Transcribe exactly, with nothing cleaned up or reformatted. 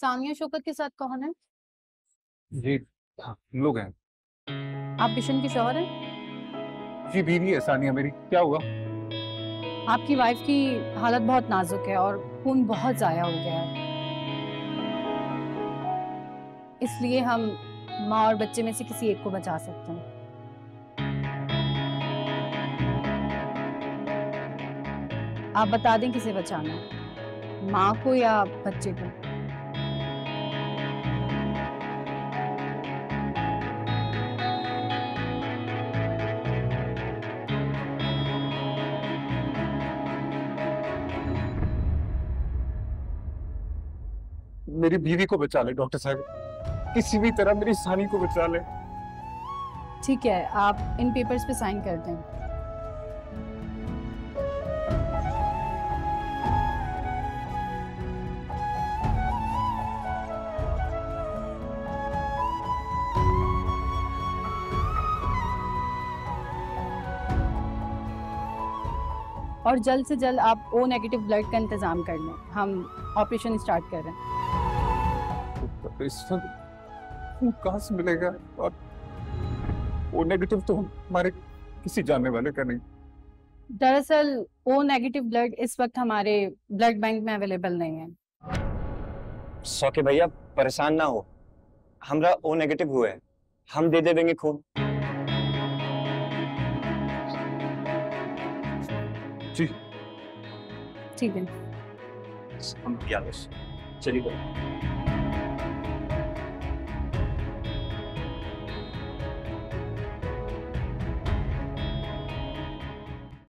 सानिया शौकत के साथ कौन है? ये लोग हैं। आप बिशन के शौहर हैं? जी बीवी है सानिया मेरी। क्या हुआ? आपकी वाइफ की हालत बहुत नाजुक है और खून बहुत ज़ाया हो गया है, इसलिए हम माँ और बच्चे में से किसी एक को बचा सकते हैं। आप बता दें किसे बचाना है, माँ को या बच्चे को? मेरी बीवी को बचा ले डॉक्टर साहब, किसी भी तरह मेरी सानी को बचा ले। ठीक है, आप इन पेपर्स पे साइन कर दें। और जल्द से जल्द आप ओ नेगेटिव ब्लड का इंतजाम कर लें, हम ऑपरेशन स्टार्ट कर रहे हैं। ऑपरेशन कहाँ से मिलेगा? और ओ नेगेटिव तो हमारे किसी जानने वाले का नहीं। दरअसल ओ नेगेटिव ब्लड इस वक्त हमारे ब्लड बैंक में अवेलेबल नहीं है। सौके भैया परेशान ना हो, हमरा ओ नेगेटिव हुए हैं, हम दे दे देंगे खून। ठीक है, चलिए।